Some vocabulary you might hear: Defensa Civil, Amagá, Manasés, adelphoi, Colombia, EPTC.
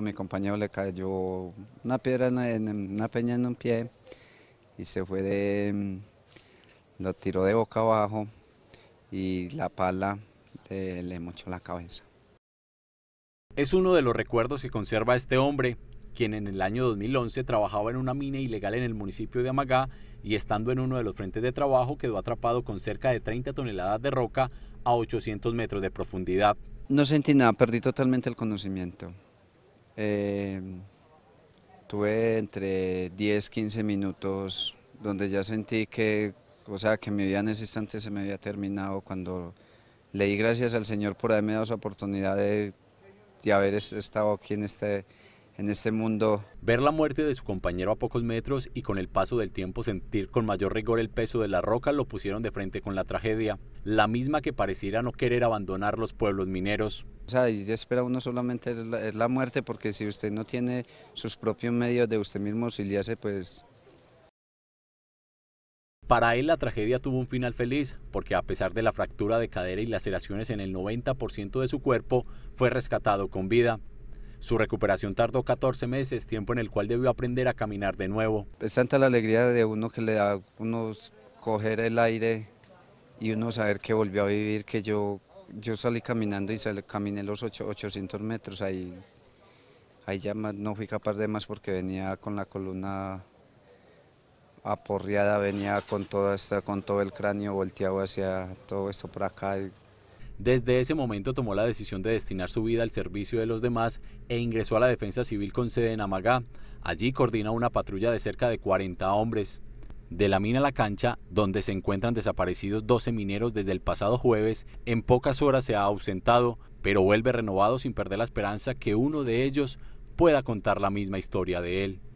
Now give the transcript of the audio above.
A mi compañero le cayó una piedra una peña en un pie y se fue lo tiró de boca abajo y la pala le mochó la cabeza. Es uno de los recuerdos que conserva este hombre, quien en el año 2011 trabajaba en una mina ilegal en el municipio de Amagá y estando en uno de los frentes de trabajo quedó atrapado con cerca de 30 toneladas de roca a 800 metros de profundidad. No sentí nada, perdí totalmente el conocimiento. Tuve entre 10, 15 minutos donde ya sentí que, que mi vida en ese instante se me había terminado, cuando le di gracias al Señor por haberme dado esa oportunidad de haber estado aquí en este mundo. Ver la muerte de su compañero a pocos metros y con el paso del tiempo sentir con mayor rigor el peso de la roca lo pusieron de frente con la tragedia, la misma que pareciera no querer abandonar los pueblos mineros. Y ya espera uno solamente la muerte, porque si usted no tiene sus propios medios de usted mismo auxiliarse, pues... Para él la tragedia tuvo un final feliz, porque a pesar de la fractura de cadera y laceraciones en el 90% de su cuerpo, fue rescatado con vida. Su recuperación tardó 14 meses, tiempo en el cual debió aprender a caminar de nuevo. Es tanta la alegría de uno que le da uno coger el aire y uno saber que volvió a vivir, que yo salí caminando y caminé los 800 metros, ahí ya no fui capaz de más porque venía con la columna aporreada, venía con todo el cráneo volteado hacia todo esto por acá. Desde ese momento tomó la decisión de destinar su vida al servicio de los demás e ingresó a la Defensa Civil con sede en Amagá. Allí coordina una patrulla de cerca de 40 hombres. De la mina a la cancha, donde se encuentran desaparecidos 12 mineros desde el pasado jueves, en pocas horas se ha ausentado, pero vuelve renovado sin perder la esperanza que uno de ellos pueda contar la misma historia de él.